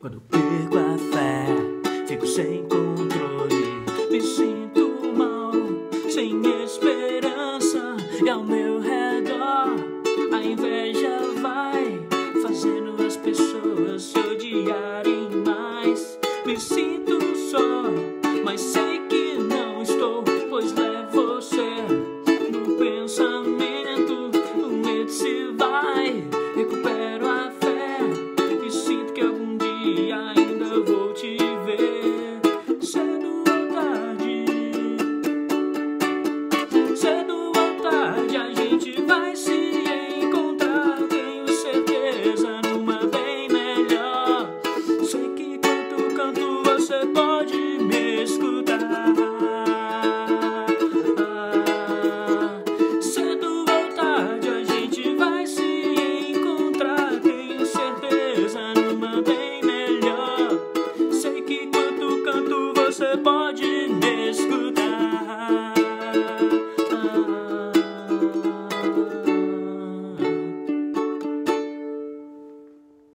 Quando perco a fé, fico sem controle. Me sinto mal, sem esperança. E ao meu redor, a inveja vai fazendo as pessoas se odiarem mais. Me sinto só, mas sei que não estou, pois levo você no pensamento. O medo se vai, recupero a fé e sinto que algum dia ainda vou te ver. Cedo ou tarde, cedo ou tarde a gente vai se encontrar. Tenho certeza, numa bem melhor. Sei que quando canto você pode me escutar. Você pode